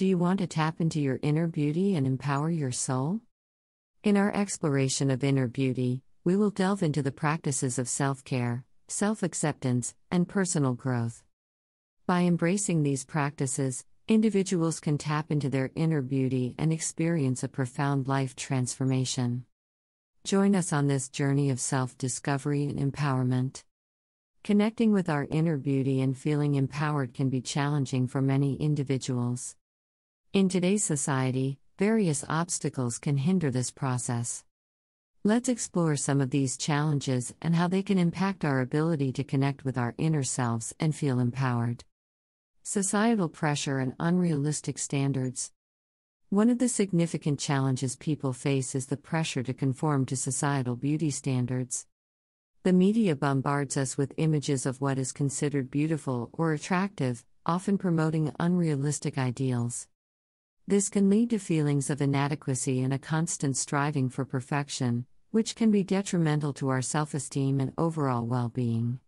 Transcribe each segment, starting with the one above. Do you want to tap into your inner beauty and empower your soul? In our exploration of inner beauty, we will delve into the practices of self-care, self-acceptance, and personal growth. By embracing these practices, individuals can tap into their inner beauty and experience a profound life transformation. Join us on this journey of self-discovery and empowerment. Connecting with our inner beauty and feeling empowered can be challenging for many individuals. In today's society, various obstacles can hinder this process. Let's explore some of these challenges and how they can impact our ability to connect with our inner selves and feel empowered. Societal pressure and unrealistic standards. One of the significant challenges people face is the pressure to conform to societal beauty standards. The media bombards us with images of what is considered beautiful or attractive, often promoting unrealistic ideals. This can lead to feelings of inadequacy and a constant striving for perfection, which can be detrimental to our self-esteem and overall well-being.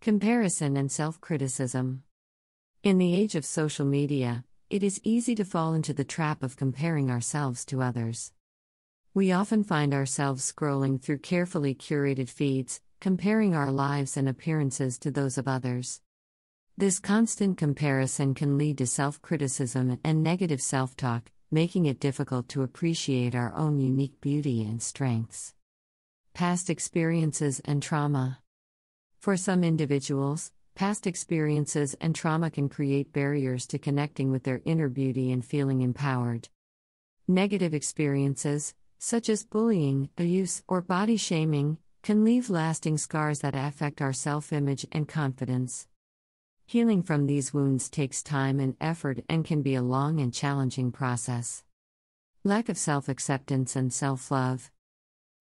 Comparison and self-criticism. In the age of social media, it is easy to fall into the trap of comparing ourselves to others. We often find ourselves scrolling through carefully curated feeds, comparing our lives and appearances to those of others. This constant comparison can lead to self-criticism and negative self-talk, making it difficult to appreciate our own unique beauty and strengths. Past experiences and trauma. For some individuals, past experiences and trauma can create barriers to connecting with their inner beauty and feeling empowered. Negative experiences, such as bullying, abuse, or body shaming, can leave lasting scars that affect our self-image and confidence. Healing from these wounds takes time and effort and can be a long and challenging process. Lack of self-acceptance and self-love.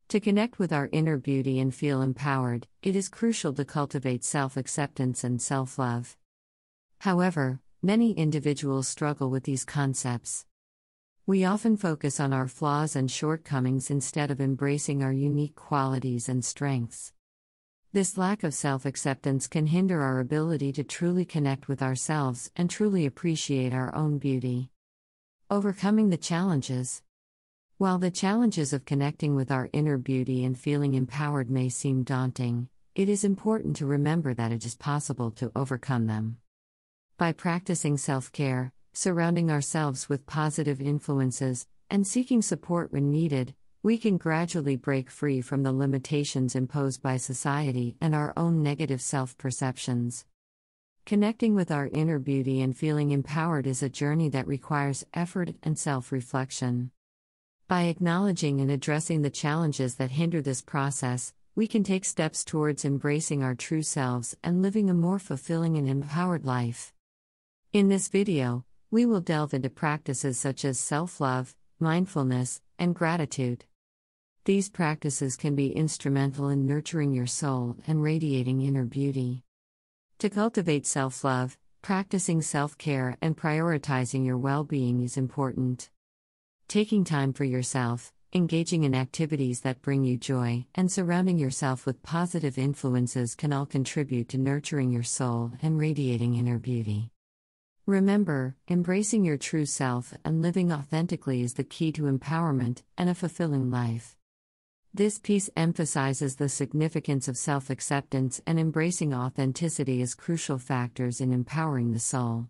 To connect with our inner beauty and feel empowered, it is crucial to cultivate self-acceptance and self-love. However, many individuals struggle with these concepts. We often focus on our flaws and shortcomings instead of embracing our unique qualities and strengths. This lack of self-acceptance can hinder our ability to truly connect with ourselves and truly appreciate our own beauty. Overcoming the challenges. While the challenges of connecting with our inner beauty and feeling empowered may seem daunting, it is important to remember that it is possible to overcome them. By practicing self-care, surrounding ourselves with positive influences, and seeking support when needed, we can gradually break free from the limitations imposed by society and our own negative self-perceptions. Connecting with our inner beauty and feeling empowered is a journey that requires effort and self-reflection. By acknowledging and addressing the challenges that hinder this process, we can take steps towards embracing our true selves and living a more fulfilling and empowered life. In this video, we will delve into practices such as self-love, mindfulness, and gratitude. These practices can be instrumental in nurturing your soul and radiating inner beauty. To cultivate self-love, practicing self-care and prioritizing your well-being is important. Taking time for yourself, engaging in activities that bring you joy, and surrounding yourself with positive influences can all contribute to nurturing your soul and radiating inner beauty. Remember, embracing your true self and living authentically is the key to empowerment and a fulfilling life. This piece emphasizes the significance of self-acceptance and embracing authenticity as crucial factors in empowering the soul.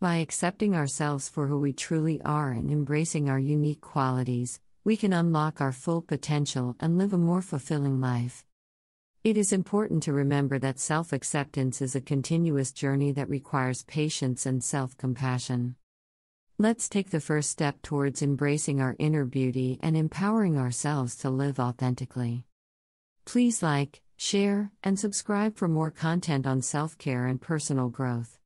By accepting ourselves for who we truly are and embracing our unique qualities, we can unlock our full potential and live a more fulfilling life. It is important to remember that self-acceptance is a continuous journey that requires patience and self-compassion. Let's take the first step towards embracing our inner beauty and empowering ourselves to live authentically. Please like, share, and subscribe for more content on self-care and personal growth.